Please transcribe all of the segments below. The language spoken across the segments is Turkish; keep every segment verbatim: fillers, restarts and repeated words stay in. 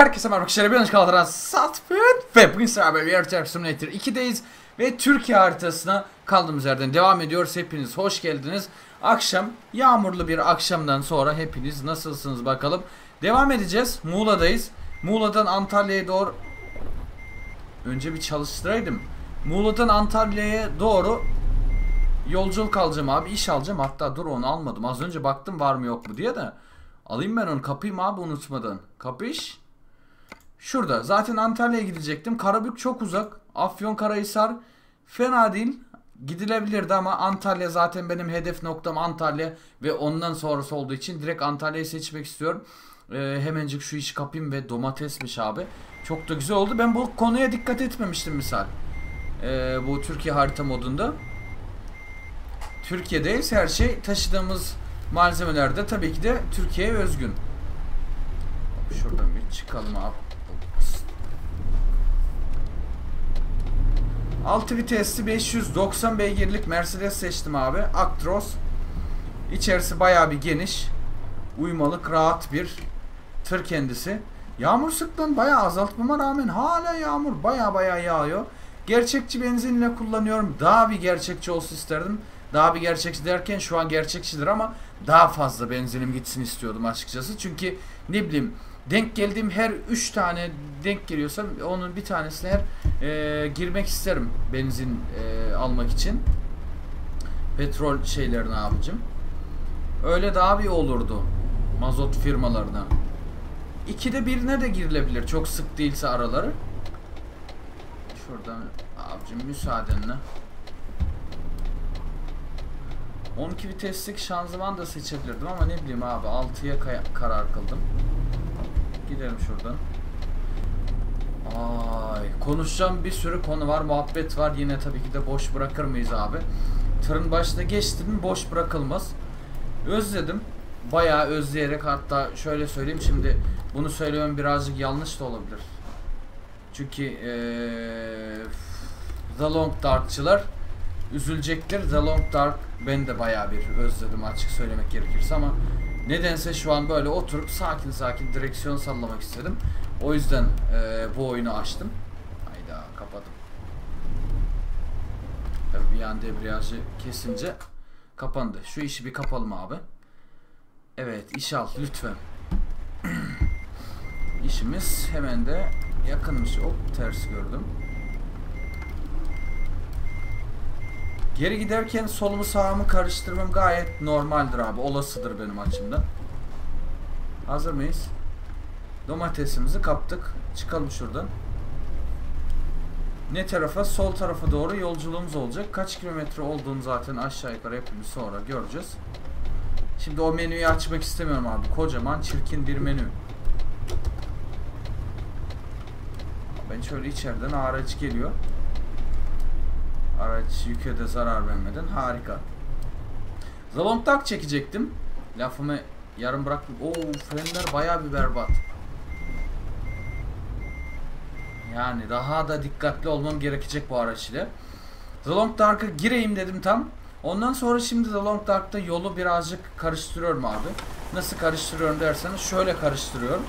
Herkese merhaba arkadaşlar, ben Assetto Satfet ve bugün sizlerle beraber Airsoft Simulator iki'deyiz ve Türkiye haritasına kaldığımız yerden devam ediyoruz. Hepiniz hoş geldiniz. Akşam, yağmurlu bir akşamdan sonra hepiniz nasılsınız bakalım. Devam edeceğiz, Muğla'dayız. Muğla'dan Antalya'ya doğru önce bir çalıştıraydım. Muğla'dan Antalya'ya doğru yolculuk alacağım abi, iş alacağım. Hatta dur, onu almadım, az önce baktım var mı yok mu diye de. Alayım ben onu, kapayım abi unutmadan. Kapış. Şurada zaten Antalya'ya gidecektim. Karabük çok uzak. Afyonkarahisar fena değil, gidilebilirdi ama Antalya zaten benim hedef noktam, Antalya ve ondan sonrası olduğu için direkt Antalya'yı seçmek istiyorum. Ee, hemencik şu işi kapayım ve domatesmiş abi. Çok da güzel oldu. Ben bu konuya dikkat etmemiştim misal. Ee, bu Türkiye harita modunda. Türkiye'deyiz. Her şey taşıdığımız malzemelerde tabii ki de Türkiye'ye özgün. Şuradan bir çıkalım abi. altı vitesli beş yüz doksan beygirlik Mercedes seçtim abi. Actros. İçerisi bayağı bir geniş. Uymalık, rahat bir tır kendisi. Yağmur sıklığını bayağı azaltmama rağmen hala yağmur bayağı bayağı yağıyor. Gerçekçi benzinle kullanıyorum. Daha bir gerçekçi olsun isterdim. Daha bir gerçekçi derken şu an gerçekçidir ama daha fazla benzinim gitsin istiyordum açıkçası. Çünkü ne bileyim, denk geldiğim her üç tane denk geliyorsa onun bir tanesine her e, girmek isterim benzin e, almak için. Petrol şeylerine abicim. Öyle daha bir olurdu. Mazot firmalarına. İkide birine de girilebilir çok sık değilse araları. Şuradan abicim müsaadenle. on iki viteslik şanzıman da seçebilirdim ama ne bileyim abi, altıya karar kıldım. Gidelim şuradan. Ay, konuşacağım bir sürü konu var, muhabbet var. Yine tabii ki de boş bırakır mıyız abi? Tırın başına geçtim mi boş bırakılmaz. Özledim. Bayağı özleyerek, hatta şöyle söyleyeyim, şimdi bunu söylemem birazcık yanlış da olabilir. Çünkü ee, The Long Dark'çılar üzülecektir. The Long Dark ben de bayağı bir özledim açık söylemek gerekirse ama nedense şu an böyle oturup sakin sakin direksiyon sallamak istedim. O yüzden e, bu oyunu açtım. Hayda, kapadım. Tabii bir an debriyajı kesince kapandı. Şu işi bir kapalım abi. Evet, iş al lütfen. İşimiz hemen de yakınmış. Hop, ters gördüm. Geri giderken solumu sağımı karıştırmam gayet normaldir abi. Olasıdır benim açımdan. Hazır mıyız? Domatesimizi kaptık. Çıkalım şuradan. Ne tarafa? Sol tarafa doğru yolculuğumuz olacak. Kaç kilometre olduğunu zaten aşağı yukarı hepimiz sonra göreceğiz. Şimdi o menüyü açmak istemiyorum abi. Kocaman çirkin bir menü. Ben şöyle içeriden araç geliyor. Araç yüke de zarar vermeden harika. Zalong tak çekecektim. Lafımı yarım bıraktım. Oo, frenler bayağı bir berbat. Yani daha da dikkatli olmam gerekecek bu araç ile. The Long Dark'a gireyim dedim tam. Ondan sonra şimdi The Long Dark'ta yolu birazcık karıştırıyorum abi. Nasıl karıştırıyorum derseniz şöyle karıştırıyorum.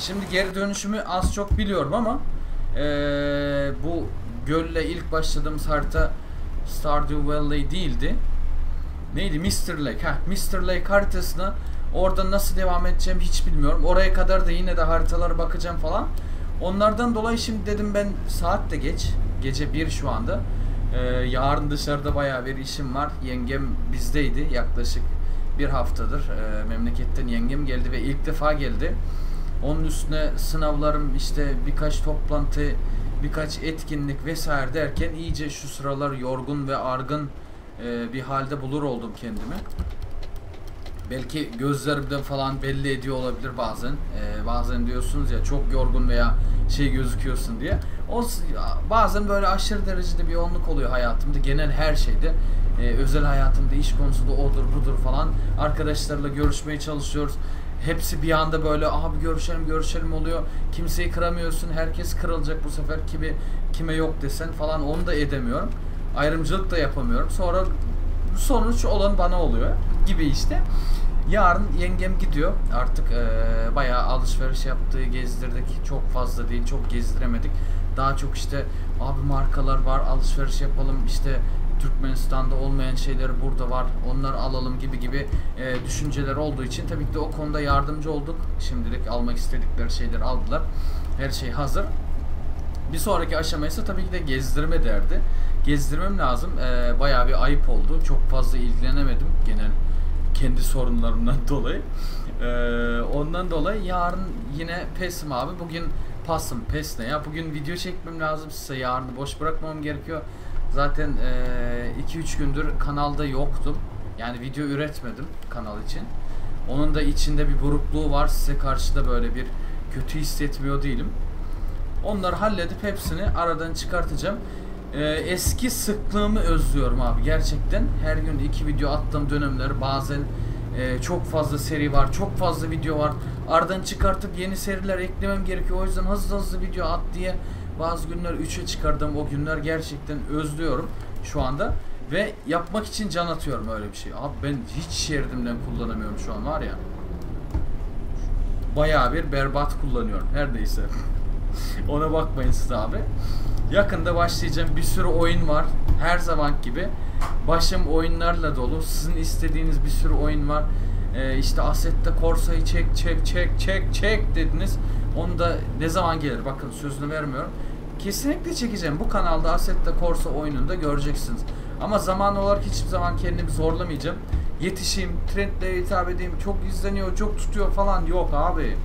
Şimdi geri dönüşümü az çok biliyorum ama ee, bu gölle ilk başladığımız harita Stardew Valley değildi. Neydi? mister Lake. Heh, mister Lake haritasına orada nasıl devam edeceğim hiç bilmiyorum. Oraya kadar da yine de haritalara bakacağım falan. Onlardan dolayı şimdi dedim ben, saat de geç. Gece bir şu anda. Ee, yarın dışarıda bayağı bir işim var. Yengem bizdeydi yaklaşık bir haftadır. Ee, memleketten yengem geldi ve ilk defa geldi. Onun üstüne sınavlarım, işte birkaç toplantı, birkaç etkinlik vesaire derken iyice şu sıralar yorgun ve argın e, bir halde bulur oldum kendimi. Belki gözlerimden falan belli ediyor olabilir bazen. E, bazen diyorsunuz ya çok yorgun veya şey gözüküyorsun diye. O bazen böyle aşırı derecede bir yoğunluk oluyor hayatımda, genel her şeyde. E, özel hayatımda, iş konusunda odur budur falan. Arkadaşlarla görüşmeye çalışıyoruz. Hepsi bir anda böyle abi görüşelim görüşelim oluyor. Kimseyi kıramıyorsun. Herkes kırılacak bu sefer. Kimi, kime yok desen falan, onu da edemiyorum. Ayrımcılık da yapamıyorum. Sonra sonuç olan bana oluyor gibi işte. Yarın yengem gidiyor. Artık e, bayağı alışveriş yaptığı gezdirdik. Çok fazla değil, çok gezdiremedik. Daha çok işte abi markalar var, alışveriş yapalım, işte Türkmenistan'da olmayan şeyleri burada var, onları alalım gibi gibi e, düşünceler olduğu için tabii ki de o konuda yardımcı olduk. Şimdilik almak istedikleri şeyleri aldılar. Her şey hazır. Bir sonraki aşama ise tabii ki de gezdirme derdi. Gezdirmem lazım. E, bayağı bir ayıp oldu. Çok fazla ilgilenemedim genel kendi sorunlarımdan dolayı. E, ondan dolayı yarın yine pesim abi. Bugün pasım, pes ne ya? Bugün video çekmem lazım size. Yarını boş bırakmamam gerekiyor. Zaten iki üç e, gündür kanalda yoktum. Yani video üretmedim kanal için. Onun da içinde bir burukluğu var. Size karşı da böyle bir kötü hissetmiyor değilim. Onları halledip hepsini aradan çıkartacağım. Ee, eski sıklığımı özlüyorum abi gerçekten. Her gün iki video attığım dönemleri, bazen e, çok fazla seri var, çok fazla video var. Aradan çıkartıp yeni seriler eklemem gerekiyor. O yüzden hızlı hızlı video at diye bazı günler üçe çıkardım. O günler gerçekten özlüyorum şu anda. Ve yapmak için can atıyorum öyle bir şey. Abi ben hiç şeridimden kullanamıyorum şu an var ya. Bayağı bir berbat kullanıyorum. Her neyse. Ona bakmayın siz abi. Yakında başlayacağım. Bir sürü oyun var. Her zaman gibi. Başım oyunlarla dolu. Sizin istediğiniz bir sürü oyun var. Ee, işte Assetto Corsa'yı çek çek çek çek çek dediniz. Onu da ne zaman gelir? Bakın sözünü vermiyorum. Kesinlikle çekeceğim. Bu kanalda Assetto Corsa oyununu da göreceksiniz. Ama zaman olarak hiçbir zaman kendimi zorlamayacağım. Yetişeyim, trendlere hitap edeyim, çok izleniyor, çok tutuyor falan yok abi.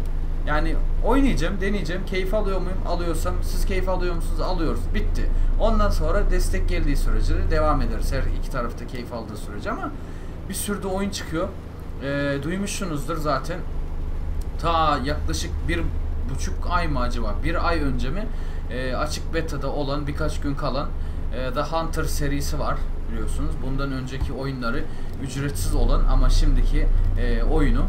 Yani oynayacağım, deneyeceğim. Keyif alıyor muyum? Alıyorsam. Siz keyif alıyor musunuz? Alıyoruz. Bitti. Ondan sonra destek geldiği sürece de devam ederiz. Her iki tarafta keyif aldığı sürece, ama bir sürü de oyun çıkıyor. E, duymuşsunuzdur zaten. Ta yaklaşık bir buçuk ay mı acaba? Bir ay önce mi? E, açık beta'da olan, birkaç gün kalan e, The Hunter serisi var biliyorsunuz. Bundan önceki oyunları ücretsiz olan ama şimdiki e, oyunu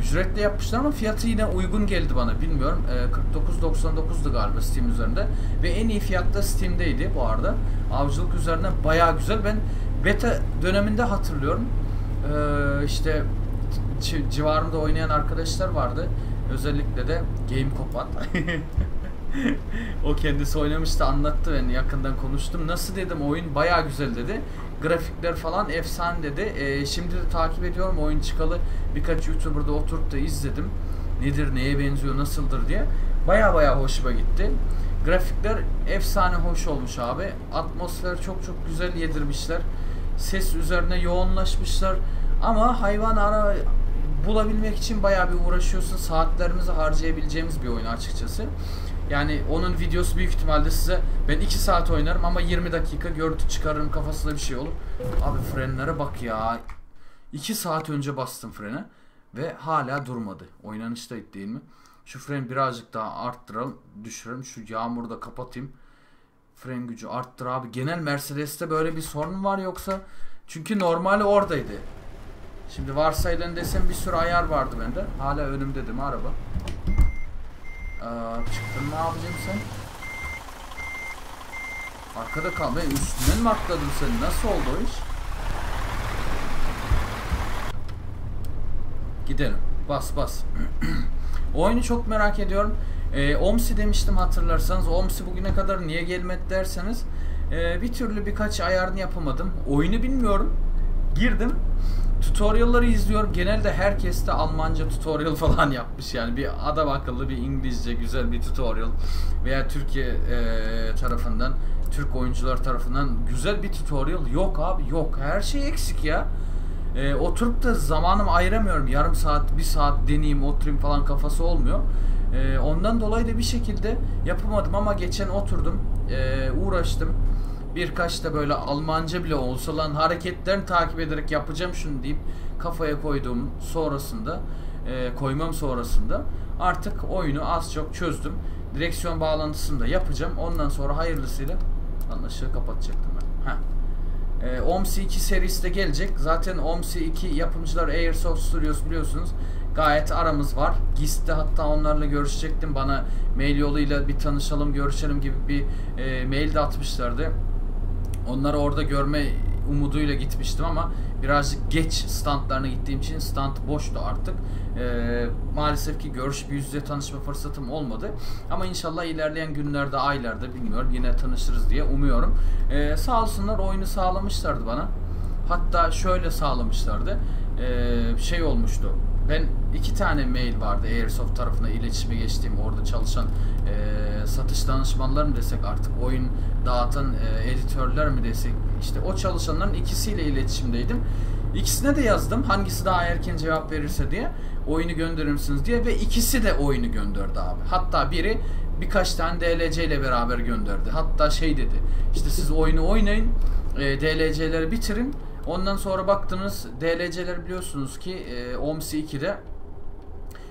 ücretli yapmışlar, ama fiyatı yine uygun geldi bana, bilmiyorum. E, kırk dokuz doksan dokuz'du galiba Steam üzerinde ve en iyi fiyatta Steam'deydi bu arada. Avcılık üzerine bayağı güzel. Ben beta döneminde hatırlıyorum. E, işte civarımda oynayan arkadaşlar vardı. Özellikle de Game Copat. O kendisi oynamıştı, anlattı, ben yakından konuştum. Nasıl dedim, oyun bayağı güzel dedi. Grafikler falan efsane dedi. E, şimdi de takip ediyorum, oyun çıkalı birkaç YouTuber'da oturup da izledim. Nedir, neye benziyor, nasıldır diye. Bayağı bayağı hoşuma gitti. Grafikler efsane hoş olmuş abi. Atmosfer çok çok güzel yedirmişler. Ses üzerine yoğunlaşmışlar. Ama hayvan ara bulabilmek için bayağı bir uğraşıyorsun. Saatlerimizi harcayabileceğimiz bir oyun açıkçası. Yani onun videosu büyük ihtimalle size, ben iki saat oynarım ama yirmi dakika görüntü çıkarırım kafasında bir şey olur. Abi frenlere bak ya. iki saat önce bastım frene ve hala durmadı. Oynanışta değil mi? Şu freni birazcık daha arttıralım, düşürelim. Şu yağmuru da kapatayım. Fren gücü arttır abi. Genel Mercedes'te böyle bir sorun var yoksa? Çünkü normali oradaydı. Şimdi varsayılan desem bir sürü ayar vardı bende. Hala önümde değil mi araba? Aa, çıktın mı abicim sen? Arkada kaldı. Üstünden mi atladın sen? Nasıl oldu o iş? Gidelim. Bas bas. Oyunu çok merak ediyorum. Ee, O M S I demiştim hatırlarsanız. O M S I bugüne kadar niye gelmedi derseniz. E, bir türlü birkaç ayarını yapamadım. Oyunu bilmiyorum. Girdim. Tutorial'ları izliyorum. Genelde herkes de Almanca tutorial falan yapmış. Yani bir adam akıllı bir İngilizce güzel bir tutorial veya Türkiye e, tarafından, Türk oyuncular tarafından güzel bir tutorial yok abi, yok. Her şey eksik ya. E, oturup da zamanımı ayıramıyorum. Yarım saat, bir saat deneyeyim, oturayım falan kafası olmuyor. E, ondan dolayı da bir şekilde yapamadım, ama geçen oturdum, e, uğraştım. Birkaç da böyle Almanca bile olsa lan hareketlerini takip ederek yapacağım şunu deyip kafaya koyduğum sonrasında e, koymam sonrasında artık oyunu az çok çözdüm. Direksiyon bağlantısını da yapacağım. Ondan sonra hayırlısıyla anlaşığı kapatacaktım ben. Heh. E, O M S I iki serisi de gelecek. Zaten O M S I iki yapımcılar Airsoft Studios biliyorsunuz. Gayet aramız var. G I S'te hatta onlarla görüşecektim. Bana mail yoluyla bir tanışalım, görüşelim gibi bir e, mail de atmışlardı. Onları orada görme umuduyla gitmiştim, ama birazcık geç standlarına gittiğim için stand boştu artık. Ee, maalesef ki görüş bir yüz yüze tanışma fırsatım olmadı. Ama inşallah ilerleyen günlerde, aylarda bilmiyorum yine tanışırız diye umuyorum. Ee, sağ olsunlar oyunu sağlamışlardı bana. Hatta şöyle sağlamışlardı. Ee, şey olmuştu. Ben iki tane mail vardı Airsoft tarafına iletişime geçtiğim, orada çalışan e, satış danışmanları mı desek artık, oyun dağıtan e, editörler mi desek, işte o çalışanların ikisiyle iletişimdeydim. İkisine de yazdım hangisi daha erken cevap verirse diye, oyunu gönderir misiniz diye, ve ikisi de oyunu gönderdi abi. Hatta biri birkaç tane D L C ile beraber gönderdi. Hatta şey dedi, işte siz oyunu oynayın, e, D L C'leri bitirin. Ondan sonra baktınız D L C'ler biliyorsunuz ki e, O M S I iki'de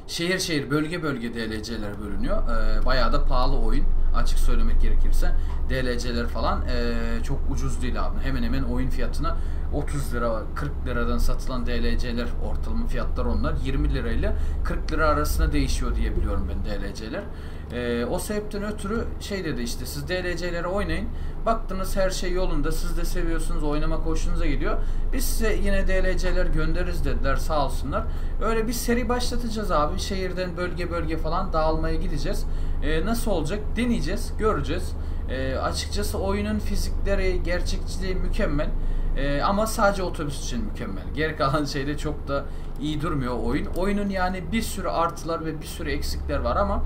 şehir şehir, bölge bölge D L C'ler bölünüyor. E, bayağı da pahalı oyun, açık söylemek gerekirse. D L C'ler falan e, çok ucuz değil abi. Hemen hemen oyun fiyatına otuz lira kırk liradan satılan D L C'ler, ortalama fiyatlar onlar. yirmi lirayla kırk lira arasında değişiyor diye biliyorum ben D L C'ler. E, o sebepten ötürü şey dedi, işte siz D L C'lere oynayın. Baktınız her şey yolunda, siz de seviyorsunuz, oynamak hoşunuza gidiyor, biz size yine D L C'ler göndeririz dediler, sağ olsunlar. Öyle bir seri başlatacağız abi. Şehirden bölge bölge falan dağılmaya gideceğiz. E, nasıl olacak? Deneyeceğiz, göreceğiz. E, açıkçası oyunun fizikleri, gerçekçiliği mükemmel. E, ama sadece otobüs için mükemmel. Geri kalan şeyde çok da iyi durmuyor oyun. Oyunun yani bir sürü artılar ve bir sürü eksikler var ama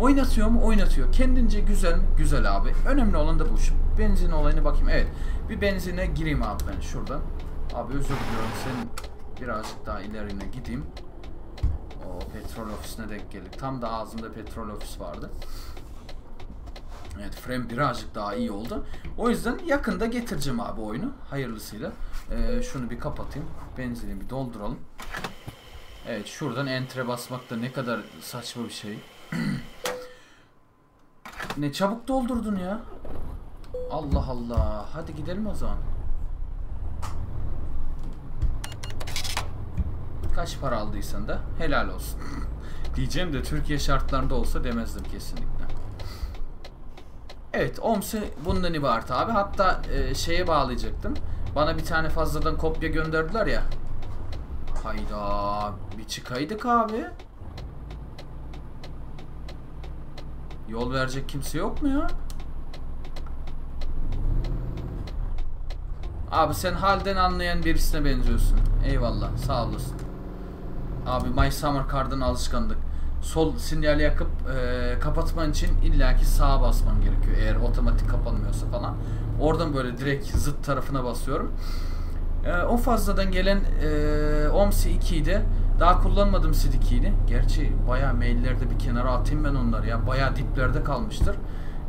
oynatıyor mu? Oynatıyor. Kendince güzel mi? Güzel abi. Önemli olan da bu. Şu benzin olayına bakayım. Evet. Bir benzine gireyim abi ben şuradan. Abi özür diliyorum. Senin birazcık daha ilerine gideyim. O petrol ofisine denk geldik. Tam da ağzımda petrol ofis vardı. Evet, frame birazcık daha iyi oldu. O yüzden yakında getireceğim abi oyunu. Hayırlısıyla. Ee, şunu bir kapatayım. Benzini bir dolduralım. Evet, şuradan enter'e basmak da ne kadar saçma bir şey. Ne çabuk doldurdun ya. Allah Allah. Hadi gidelim o zaman. Kaç para aldıysan da helal olsun. Diyeceğim de Türkiye şartlarında olsa demezdim kesinlikle. Evet, O M S I bundan ibaret abi. Hatta e, şeye bağlayacaktım. Bana bir tane fazladan kopya gönderdiler ya. Hayda. Bir çıkaydık abi. Yol verecek kimse yok mu ya? Abi sen halden anlayan birisine benziyorsun. Eyvallah, sağ olasın. Abi My Summer Card'ın alışkanlık. Sol sinyali yakıp e, kapatman için illaki sağa basman gerekiyor. Eğer otomatik kapanmıyorsa falan. Oradan böyle direkt zıt tarafına basıyorum. E, o fazladan gelen e, O M S I iki'ydi. Daha kullanmadım C D iki'yi. Gerçi bayağı maillerde bir kenara atayım ben onları ya. Bayağı diplerde kalmıştır.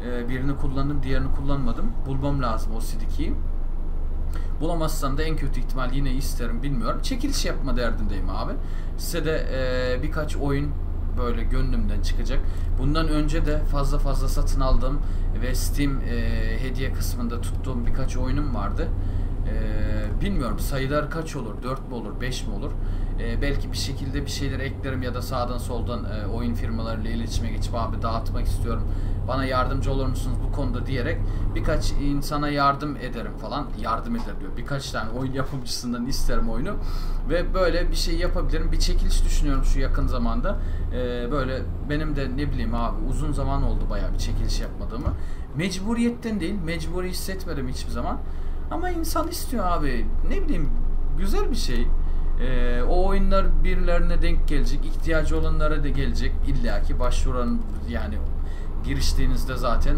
Ee, birini kullandım, diğerini kullanmadım. Bulmam lazım o C D iki'yi. Bulamazsam da en kötü ihtimal yine isterim, bilmiyorum. Çekiliş yapma derdindeyim abi. Size de e, birkaç oyun böyle gönlümden çıkacak. Bundan önce de fazla fazla satın aldığım ve Steam e, hediye kısmında tuttuğum birkaç oyunum vardı. Ee, bilmiyorum sayılar kaç olur, dört mü olur, beş mi olur, ee, belki bir şekilde bir şeyler eklerim ya da sağdan soldan e, oyun firmalarıyla iletişime geçip abi dağıtmak istiyorum, bana yardımcı olur musunuz bu konuda diyerek birkaç insana yardım ederim falan, yardım eder diyor, birkaç tane oyun yapımcısından isterim oyunu ve böyle bir şey yapabilirim. Bir çekiliş düşünüyorum şu yakın zamanda. ee, böyle benim de ne bileyim abi, uzun zaman oldu bayağı bir çekiliş yapmadığımı. Mecburiyetten değil, mecburi hissetmedim hiçbir zaman. Ama insan istiyor abi. Ne bileyim, güzel bir şey. Ee, o oyunlar birilerine denk gelecek. İhtiyacı olanlara da gelecek. İlla ki başvuran, yani giriştiğinizde zaten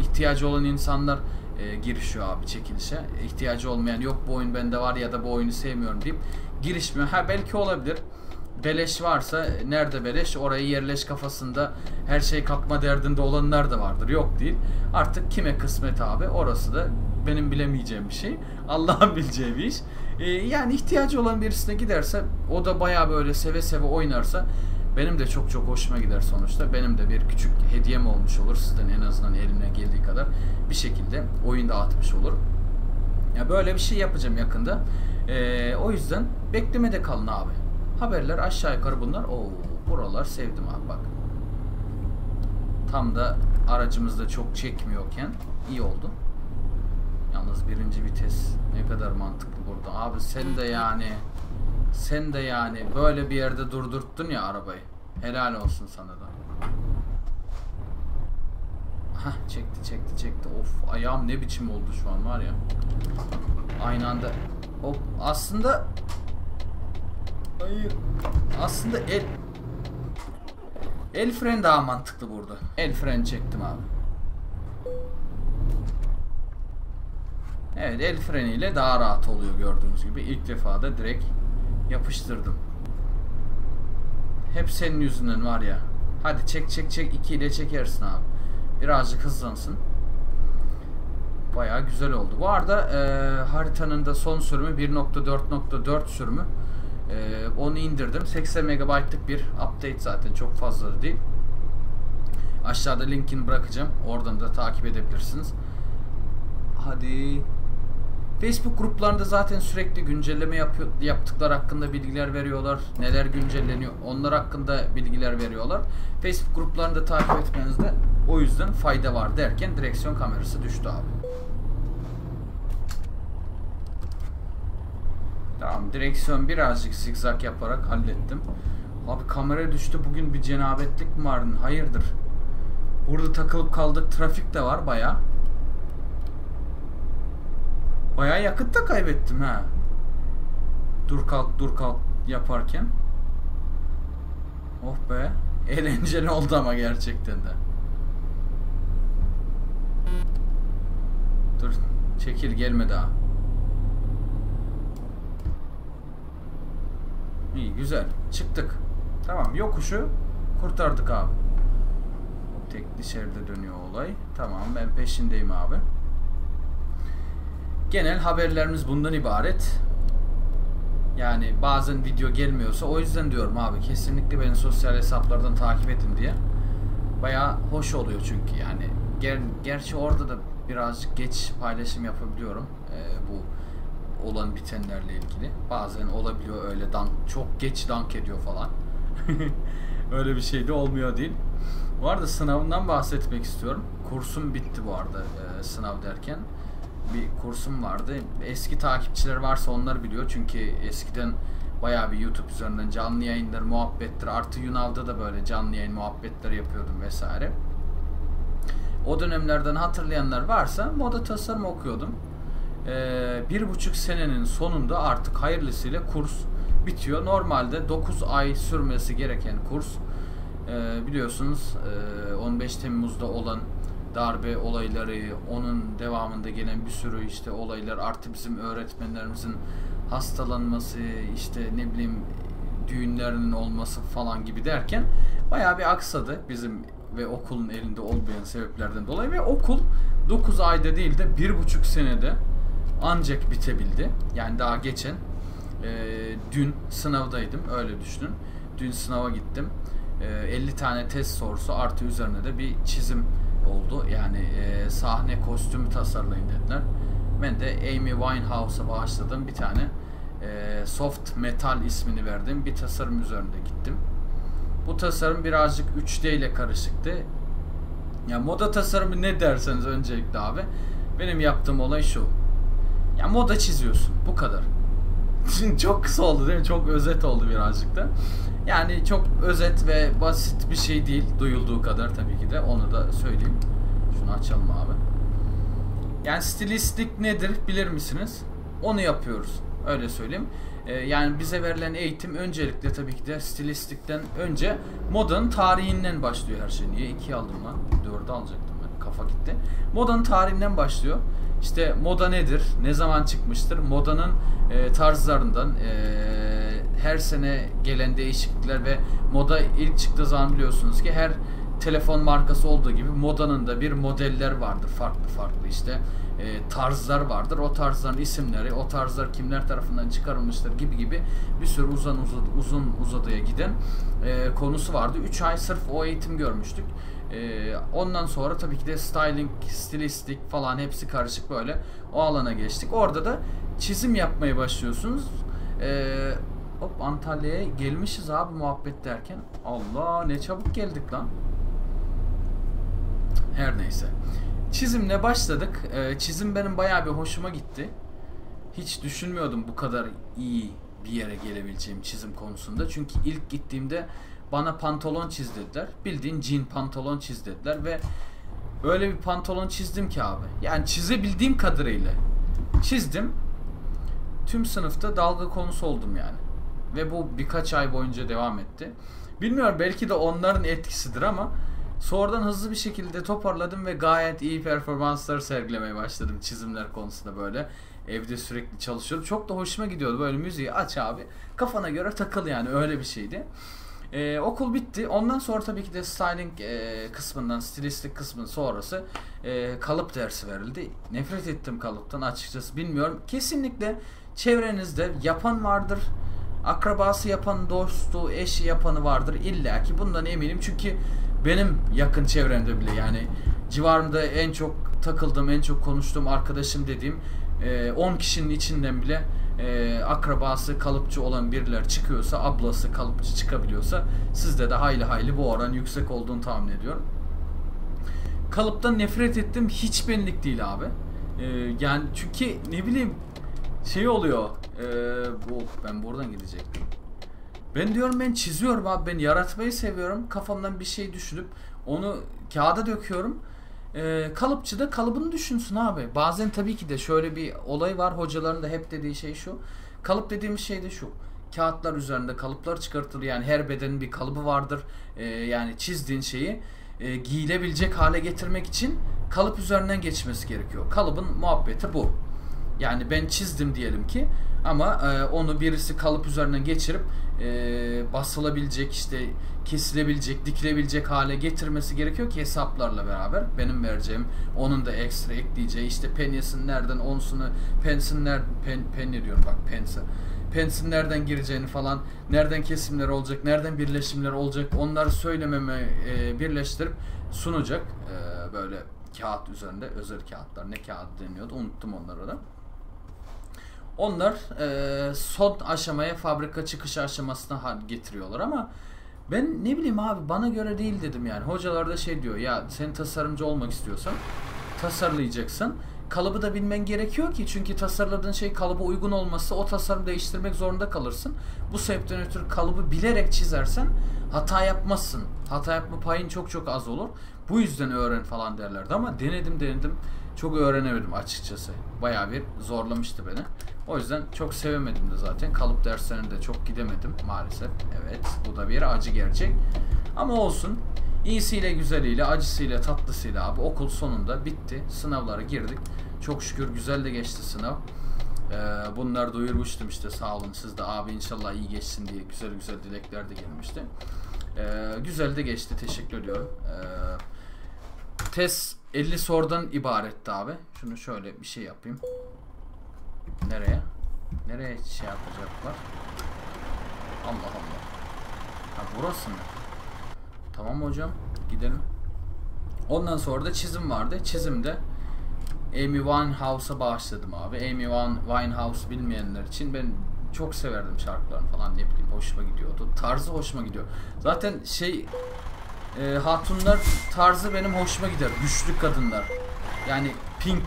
ihtiyacı olan insanlar e, girişiyor abi çekilişe. İhtiyacı olmayan, yok bu oyun bende var ya da bu oyunu sevmiyorum deyip girişmiyor. Ha belki olabilir. Beleş varsa nerede beleş orayı yerleş kafasında her şey kapma derdinde olanlar da vardır. Yok değil. Artık kime kısmet abi, orası da benim bilemeyeceğim bir şey. Allah'ın bileceği bir iş. Ee, yani ihtiyacı olan birisine giderse, o da bayağı böyle seve seve oynarsa benim de çok çok hoşuma gider sonuçta. Benim de bir küçük hediyem olmuş olur. Sizden en azından elimden geldiği kadar bir şekilde oyun dağıtmış olur. Ya böyle bir şey yapacağım yakında. Ee, o yüzden beklemede kalın abi. Haberler aşağı yukarı bunlar. Oo, buralar sevdim abi bak. Tam da aracımızda çok çekmiyorken iyi oldu. Yalnız birinci vites ne kadar mantıklı burada. Abi sen de yani sen de yani böyle bir yerde durdurttun ya arabayı. Helal olsun sana da. Hah, çekti çekti çekti. Of, ayağım ne biçim oldu şu an var ya. Aynı anda. Hop, aslında hayır. Aslında el el fren daha mantıklı burada. El fren çektim abi. Evet, el freniyle daha rahat oluyor gördüğünüz gibi. İlk defa da direkt yapıştırdım. Hep senin yüzünden var ya. Hadi çek çek çek, iki ile çekersin abi. Birazcık hızlansın. Bayağı güzel oldu. Bu arada e, haritanın da son sürümü bir nokta dört nokta dört sürümü. E, onu indirdim. seksen megabaytlık bir update, zaten çok fazla değil. Aşağıda linkini bırakacağım. Oradan da takip edebilirsiniz. Hadi. Facebook gruplarında zaten sürekli güncelleme yapıyor, yaptıklar hakkında bilgiler veriyorlar. Neler güncelleniyor onlar hakkında bilgiler veriyorlar. Facebook gruplarını da takip etmenizde o yüzden fayda var derken direksiyon kamerası düştü abi. Tamam, direksiyon birazcık zigzag yaparak hallettim. Abi kamera düştü, bugün bir cenabetlik mi var? Hayırdır? Burada takılıp kaldık, trafik de var bayağı. Bayağı yakıt da kaybettim ha. Dur kalk dur kalk yaparken. Oh be. Eğlenceli oldu ama gerçekten de. Dur çekil, gelme daha. İyi, güzel çıktık. Tamam, yokuşu kurtardık abi. Tek dışarıda dönüyor olay. Tamam, ben peşindeyim abi. Genel haberlerimiz bundan ibaret. Yani bazen video gelmiyorsa o yüzden diyorum abi, kesinlikle beni sosyal hesaplardan takip edin diye. Bayağı hoş oluyor çünkü yani. Ger gerçi orada da birazcık geç paylaşım yapabiliyorum. Ee, bu olan bitenlerle ilgili. Bazen olabiliyor öyle, dank, çok geç dank ediyor falan. Öyle bir şey de olmuyor değil. Bu arada sınavından bahsetmek istiyorum. Kursum bitti bu arada, ee, sınav derken. Bir kursum vardı. Eski takipçiler varsa onlar biliyor. Çünkü eskiden bayağı bir YouTube üzerinden canlı yayınlar, muhabbetler, artı Yunal'da da böyle canlı yayın muhabbetleri yapıyordum vesaire. O dönemlerden hatırlayanlar varsa moda tasarım okuyordum. Ee, bir buçuk senenin sonunda artık hayırlısıyla kurs bitiyor. Normalde dokuz ay sürmesi gereken kurs ee, biliyorsunuz e, on beş Temmuz'da olan darbe olayları, onun devamında gelen bir sürü işte olaylar, artı bizim öğretmenlerimizin hastalanması, işte ne bileyim düğünlerinin olması falan gibi derken bayağı bir aksadı bizim ve okulun elinde olmayan sebeplerden dolayı ve okul dokuz ayda değil de bir buçuk senede ancak bitebildi. Yani daha geçen e, dün sınavdaydım, öyle düşünün. Dün sınava gittim. E, elli tane test sorusu artı üzerine de bir çizim oldu. Yani e, sahne kostümü tasarlayın dediler. Ben de Amy Winehouse'a bağışladım. Bir tane e, soft metal ismini verdim. Bir tasarım üzerinde gittim. Bu tasarım birazcık üç D ile karışıktı. Ya moda tasarımı ne derseniz öncelikle abi. Benim yaptığım olay şu. Ya moda çiziyorsun. Bu kadar. Çok kısa oldu değil mi? Çok özet oldu birazcık da. Yani çok özet ve basit bir şey değil. Duyulduğu kadar tabii ki de. Onu da söyleyeyim. Şunu açalım abi. Yani stilistik nedir bilir misiniz? Onu yapıyoruz. Öyle söyleyeyim. Ee, yani bize verilen eğitim öncelikle tabii ki de stilistikten önce modanın tarihinden başlıyor her şey. Niye ikiye aldım lan? dörde alacaktım ben. Kafa gitti. Modanın tarihinden başlıyor. İşte moda nedir? Ne zaman çıkmıştır? Modanın e, tarzlarından... E, her sene gelen değişiklikler ve moda ilk çıktığı zaman biliyorsunuz ki her telefon markası olduğu gibi modanın da bir modeller vardır. Farklı farklı işte e, tarzlar vardır. O tarzların isimleri, o tarzlar kimler tarafından çıkarılmıştır gibi gibi bir sürü uzun uzun, uzun uzadıya giden e, konusu vardı. üç ay sırf o eğitim görmüştük. E, ondan sonra tabii ki de styling, stilistik falan hepsi karışık böyle o alana geçtik. Orada da çizim yapmaya başlıyorsunuz. Eee Hop, Antalya'ya gelmişiz abi muhabbet derken. Allah, ne çabuk geldik lan. Her neyse. Çizimle başladık. Ee, çizim benim bayağı bir hoşuma gitti. Hiç düşünmüyordum bu kadar iyi bir yere gelebileceğim çizim konusunda. Çünkü ilk gittiğimde bana pantolon çiz dediler. Bildiğin jean pantolon çiz dediler ve öyle bir pantolon çizdim ki abi. Yani çizebildiğim kadarıyla çizdim. Tüm sınıfta dalga konusu oldum yani. Ve bu birkaç ay boyunca devam etti. Bilmiyorum, belki de onların etkisidir ama sonradan hızlı bir şekilde toparladım ve gayet iyi performanslar sergilemeye başladım çizimler konusunda böyle. Evde sürekli çalışıyorum. Çok da hoşuma gidiyordu. Böyle müziği aç abi. Kafana göre takıl yani. Öyle bir şeydi. Ee, okul bitti. Ondan sonra tabii ki de styling e, kısmından, stilistik kısmının sonrası e, kalıp dersi verildi. Nefret ettim kalıptan açıkçası. Bilmiyorum. Kesinlikle çevrenizde yapan vardır. Akrabası yapan, dostu, eşi yapanı vardır. İlla ki bundan eminim. Çünkü benim yakın çevremde bile yani civarımda en çok takıldığım, en çok konuştuğum arkadaşım dediğim on kişinin içinden bile e, akrabası kalıpçı olan biriler çıkıyorsa, ablası kalıpçı çıkabiliyorsa sizde de hayli hayli bu oran yüksek olduğunu tahmin ediyorum. Kalıptan nefret ettim. Hiç benlik değil abi. E, yani çünkü ne bileyim şey oluyor. E, bu ben buradan gidecektim. Ben diyorum ben çiziyorum abi. Ben yaratmayı seviyorum. Kafamdan bir şey düşünüp onu kağıda döküyorum. Ee, kalıpçı da kalıbını düşünsün abi. Bazen tabii ki de şöyle bir olay var. Hocaların da hep dediği şey şu. Kalıp dediğimiz şey de şu. Kağıtlar üzerinde kalıplar çıkartılır. Yani her bedenin bir kalıbı vardır. Ee, yani çizdiğin şeyi e, giyilebilecek hale getirmek için kalıp üzerinden geçmesi gerekiyor. Kalıbın muhabbeti bu. Yani ben çizdim diyelim ki ama e, onu birisi kalıp üzerinden geçirip e, basılabilecek, işte kesilebilecek, dikilebilecek hale getirmesi gerekiyor ki hesaplarla beraber benim vereceğim, onun da ekstra ekleyeceği, işte penyesin nereden onsunu, pensin nereden, pen, penye diyorum bak pensi, pensin nereden gireceğini falan, nereden kesimler olacak, nereden birleşimler olacak, onları söylememe e, birleştirip sunacak e, böyle kağıt üzerinde, özel kağıtlar, ne kağıt deniyordu unuttum onları da. Onlar e, son aşamaya, fabrika çıkış aşamasına getiriyorlar ama ben ne bileyim abi, bana göre değil dedim yani. Hocalar da şey diyor ya, sen tasarımcı olmak istiyorsan tasarlayacaksın. Kalıbı da bilmen gerekiyor ki çünkü tasarladığın şey kalıba uygun olması, o tasarımı değiştirmek zorunda kalırsın. Bu sebepten ötürü kalıbı bilerek çizersen hata yapmazsın. Hata yapma payın çok çok az olur. Bu yüzden öğren falan derlerdi ama denedim denedim. Çok öğrenemedim açıkçası. Bayağı bir zorlamıştı beni. O yüzden çok sevemedim de zaten. Kalıp derslerine de çok gidemedim maalesef. Evet, bu da bir acı gerçek. Ama olsun. İyisiyle, güzeliyle, acısıyla, tatlısıyla abi okul sonunda bitti. Sınavlara girdik. Çok şükür güzel de geçti sınav. Ee, bunları duyurmuştum işte, sağ olun siz de abi inşallah iyi geçsin diye güzel güzel dilekler de gelmişti. Ee, güzel de geçti, teşekkür ediyorum. Ee, test elli sorudan ibaretti abi. Şunu şöyle bir şey yapayım. Nereye? Nereye şey yapacaklar? Allah Allah. Ha, burası mı? Tamam hocam, gidelim. Ondan sonra da çizim vardı. Çizimde Amy Winehouse'a bağışladım abi. Amy Winehouse bilmeyenler için, ben çok severdim şarkılarını falan, ne bileyim hoşuma gidiyordu. Tarzı hoşuma gidiyor. Zaten şey e, hatunlar tarzı benim hoşuma gider. Güçlü kadınlar. Yani Pink,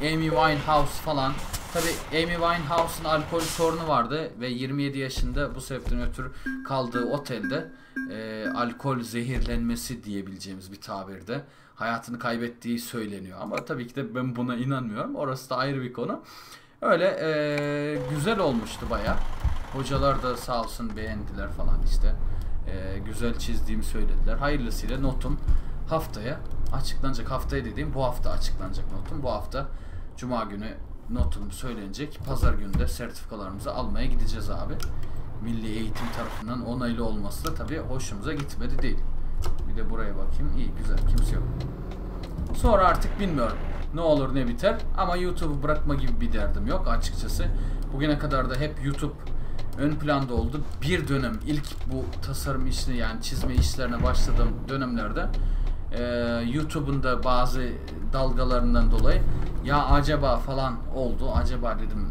Amy Winehouse falan. Tabi Amy Winehouse'un alkol sorunu vardı ve yirmi yedi yaşında bu sebepten ötürü kaldığı otelde e, alkol zehirlenmesi diyebileceğimiz bir tabirde hayatını kaybettiği söyleniyor. Ama tabii ki de ben buna inanmıyorum. Orası da ayrı bir konu. Öyle e, güzel olmuştu baya. Hocalar da sağ olsun beğendiler falan işte. E, güzel çizdiğimi söylediler. Hayırlısıyla notum haftaya açıklanacak. Haftaya dediğim bu hafta açıklanacak notum. Bu hafta Cuma günü notum söylenecek. Pazar günü de sertifikalarımızı almaya gideceğiz abi. Milli Eğitim tarafından onaylı olması da tabii hoşumuza gitmedi değil. Bir de buraya bakayım. İyi, güzel, kimse yok. Sonra artık bilmiyorum ne olur ne biter ama YouTube'u bırakma gibi bir derdim yok açıkçası. Bugüne kadar da hep YouTube ön planda oldu. Bir dönem ilk bu tasarım işini, yani çizme işlerine başladığım dönemlerde e, YouTube'un da bazı dalgalarından dolayı ya acaba falan oldu. Acaba dedim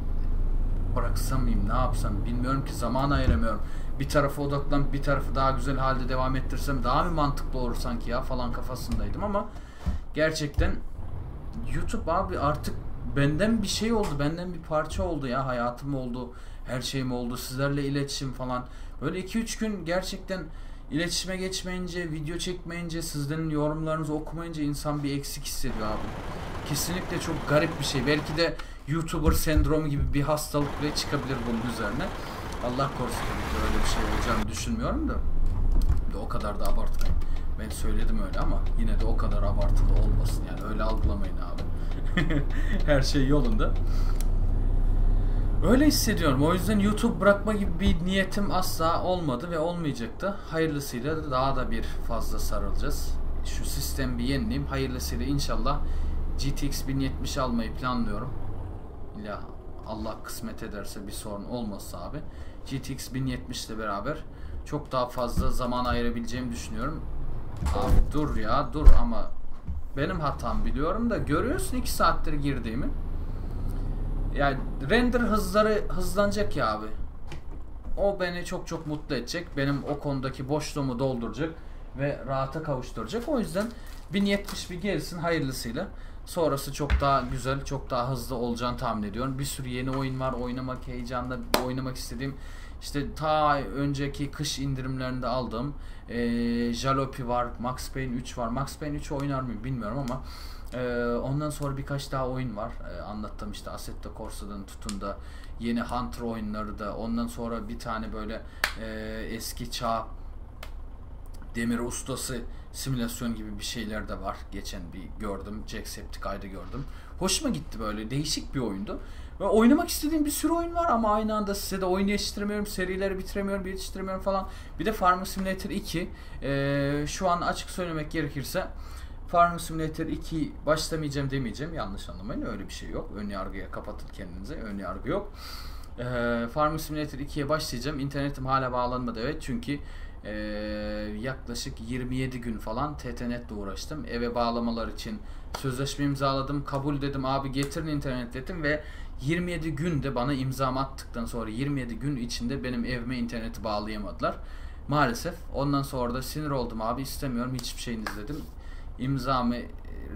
bıraksam mıyım, ne yapsam bilmiyorum ki, zaman ayıramıyorum. Bir tarafa odaklanıp bir tarafı daha güzel halde devam ettirsem daha mı mantıklı olur sanki ya falan kafasındaydım ama gerçekten YouTube abi artık benden bir şey oldu, benden bir parça oldu ya, hayatım oldu, her şeyim oldu, sizlerle iletişim falan. Böyle iki üç gün gerçekten iletişime geçmeyince, video çekmeyince, sizlerin yorumlarınızı okumayınca insan bir eksik hissediyor abi. Kesinlikle çok garip bir şey. Belki de YouTuber sendromu gibi bir hastalık bile çıkabilir bunun üzerine. Allah korusun, öyle bir şey olacağını düşünmüyorum da. Bir de o kadar da abartmayın. Ben söyledim öyle ama yine de o kadar abartılı olmasın yani, öyle algılamayın abi. Her şey yolunda. Öyle hissediyorum. O yüzden YouTube bırakma gibi bir niyetim asla olmadı ve olmayacaktı. Hayırlısıyla daha da bir fazla sarılacağız. Şu sistemi bir yenileyim. Hayırlısıyla inşallah G T X bin yetmiş almayı planlıyorum. İlla Allah kısmet ederse bir sorun olmazsa abi. G T X bin yetmiş ile beraber çok daha fazla zaman ayırabileceğimi düşünüyorum. Abi dur ya dur ama benim hatam, biliyorum da görüyorsun iki saattir girdiğimi. Yani render hızları hızlanacak ya abi. O beni çok çok mutlu edecek. Benim o konudaki boşluğumu dolduracak ve rahata kavuşturacak. O yüzden bin yetmiş bir gelsin hayırlısıyla. Sonrası çok daha güzel, çok daha hızlı olacağını tahmin ediyorum. Bir sürü yeni oyun var. Oynamak heyecanla, oynamak istediğim. İşte ta önceki kış indirimlerinde aldığım e, Jalopy var, Max Payne üç var. Max Payne üç'ü oynar mıyım bilmiyorum ama e, ondan sonra birkaç daha oyun var. E, anlattım işte Assetto Corsa'dan tutun da yeni Hunter oyunları da. Ondan sonra bir tane böyle e, eski çağ demir ustası simülasyon gibi bir şeyler de var. Geçen bir gördüm, Jacksepticeye'da gördüm. Hoşuma gitti, böyle değişik bir oyundu. Ve oynamak istediğim bir sürü oyun var ama aynı anda size de oyun yetiştiremiyorum, serileri bitiremiyorum, yetiştiremiyorum falan. Bir de Farming Simulator iki. Ee, şu an açık söylemek gerekirse Farming Simulator iki'yi başlamayacağım demeyeceğim. Yanlış anlamayın, öyle bir şey yok. Ön yargıya kapatın kendinize, ön yargı yok. Ee, Farming Simulator iki'ye başlayacağım. İnternetim hala bağlanmadı, evet, çünkü Ee, yaklaşık yirmi yedi gün falan T T Net'le uğraştım. Eve bağlamalar için sözleşme imzaladım. Kabul dedim abi, getirin internet dedim ve yirmi yedi günde bana imzamı attıktan sonra yirmi yedi gün içinde benim evime interneti bağlayamadılar. Maalesef. Ondan sonra da sinir oldum abi, istemiyorum hiçbir şeyiniz dedim. İmzamı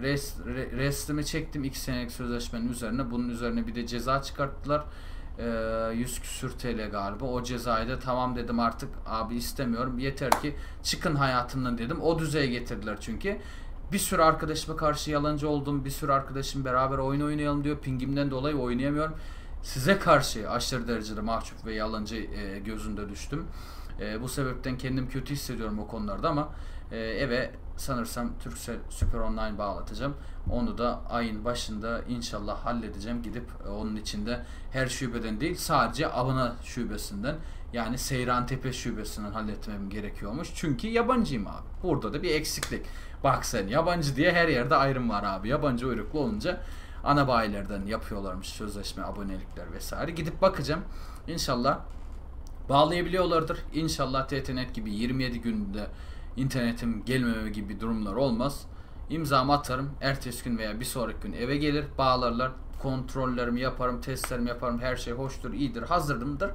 res, re, restimi çektim iki senelik sözleşmenin üzerine. Bunun üzerine bir de ceza çıkarttılar. yüz küsür T L galiba. O cezayı da tamam dedim artık abi, istemiyorum, yeter ki çıkın hayatımdan dedim. O düzeye getirdiler çünkü. Bir sürü arkadaşıma karşı yalancı oldum. Bir sürü arkadaşım beraber oyun oynayalım diyor. Pingimden dolayı oynayamıyorum. Size karşı aşırı derecede mahcup ve yalancı gözünde düştüm. Bu sebepten kendim kötü hissediyorum o konularda ama eve sanırsam Turkcell Süper Online bağlatacağım. Onu da ayın başında inşallah halledeceğim. Gidip onun içinde her şubeden değil, sadece Abana şubesinden, yani Seyrantepe şubesinden halletmem gerekiyormuş. Çünkü yabancıyım abi. Burada da bir eksiklik. Bak sen, yabancı diye her yerde ayrım var abi. Yabancı uyruklu olunca ana bayilerden yapıyorlarmış sözleşme, abonelikler vesaire. Gidip bakacağım. İnşallah bağlayabiliyorlardır. İnşallah T T Net gibi yirmi yedi günde internetim gelmeme gibi durumlar olmaz. İmzamı atarım. Ertesi gün veya bir sonraki gün eve gelir, bağlarlar. Kontrollerimi yaparım, testlerimi yaparım. Her şey hoştur, iyidir, hazırımdır.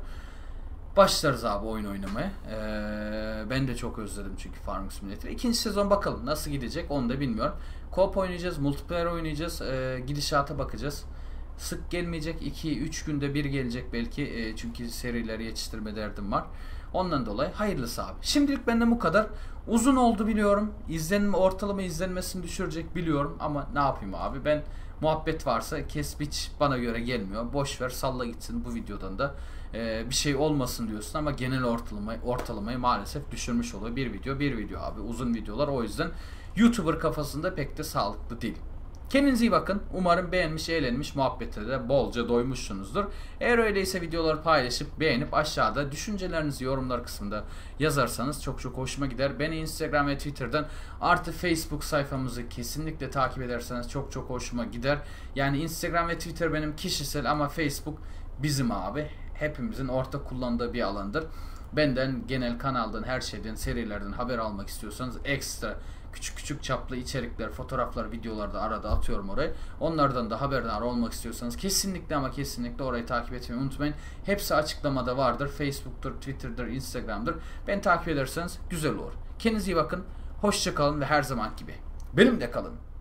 Başlarız abi oyun oynamaya. Ee, ben de çok özledim çünkü Farming Simulator. İkinci sezon bakalım nasıl gidecek, onu da bilmiyorum. Co-op oynayacağız, multiplayer oynayacağız. Ee, gidişata bakacağız. Sık gelmeyecek. iki üç günde bir gelecek belki. Ee, çünkü serileri yetiştirme derdim var. Ondan dolayı hayırlısı abi. Şimdilik benden bu kadar. Uzun oldu biliyorum. İzlenme, ortalama izlenmesini düşürecek biliyorum ama ne yapayım abi, ben muhabbet varsa kes biç bana göre gelmiyor. Boş ver, salla gitsin bu videodan da ee, bir şey olmasın diyorsun ama genel ortalamayı, ortalamayı maalesef düşürmüş oluyor. Bir video bir video abi, uzun videolar, o yüzden YouTuber kafasında pek de sağlıklı değil. Kendinize iyi bakın. Umarım beğenmiş, eğlenmiş, muhabbetlere bolca doymuşsunuzdur. Eğer öyleyse videoları paylaşıp beğenip aşağıda düşüncelerinizi yorumlar kısmında yazarsanız çok çok hoşuma gider. Beni Instagram ve Twitter'dan artı Facebook sayfamızı kesinlikle takip ederseniz çok çok hoşuma gider. Yani Instagram ve Twitter benim kişisel ama Facebook bizim abi. Hepimizin ortak kullandığı bir alandır. Benden, genel kanaldan, her şeyden, serilerden haber almak istiyorsanız ekstra küçük küçük çaplı içerikler, fotoğraflar, videolar da arada atıyorum oraya. Onlardan da haberdar olmak istiyorsanız kesinlikle ama kesinlikle orayı takip etmeyi unutmayın. Hepsi açıklamada vardır. Facebook'tur, Twitter'dır, Instagram'dır. Beni takip ederseniz güzel olur. Kendinize iyi bakın. Hoşça kalın ve her zaman gibi benimle kalın.